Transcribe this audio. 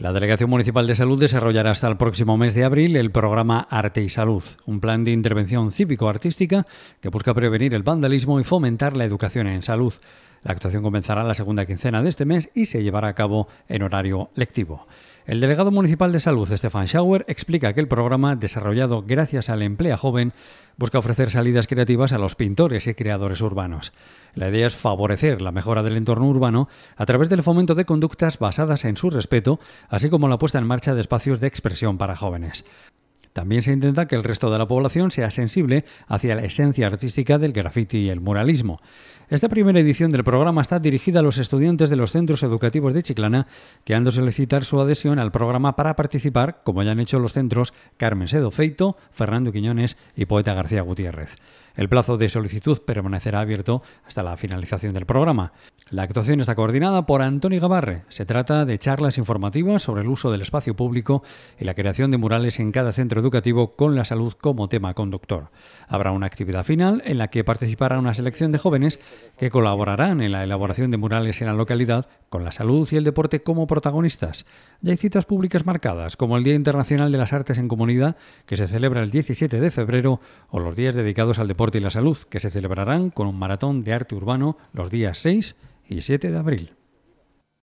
La Delegación Municipal de Salud desarrollará hasta el próximo mes de abril el programa Arte y Salud, un plan de intervención cívico-artística que busca prevenir el vandalismo y fomentar la educación en salud. La actuación comenzará la segunda quincena de este mes y se llevará a cabo en horario lectivo. El delegado municipal de Salud, Stefan Schauer, explica que el programa, desarrollado gracias al Emplea Joven, busca ofrecer salidas creativas a los pintores y creadores urbanos. La idea es favorecer la mejora del entorno urbano a través del fomento de conductas basadas en su respeto, así como la puesta en marcha de espacios de expresión para jóvenes. También se intenta que el resto de la población sea sensible hacia la esencia artística del graffiti y el muralismo. Esta primera edición del programa está dirigida a los estudiantes de los centros educativos de Chiclana que han de solicitar su adhesión al programa para participar, como ya han hecho los centros Carmen Sedo Feito, Fernando Quiñones y Poeta García Gutiérrez. El plazo de solicitud permanecerá abierto hasta la finalización del programa. La actuación está coordinada por Antonio Gabarré. Se trata de charlas informativas sobre el uso del espacio público y la creación de murales en cada centro educativo con la salud como tema conductor. Habrá una actividad final en la que participará una selección de jóvenes que colaborarán en la elaboración de murales en la localidad con la salud y el deporte como protagonistas. Ya hay citas públicas marcadas, como el Día Internacional de las Artes en Comunidad, que se celebra el 17 de febrero, o los días dedicados al deporte y la salud, que se celebrarán con un maratón de arte urbano los días 6 y 7 de abril.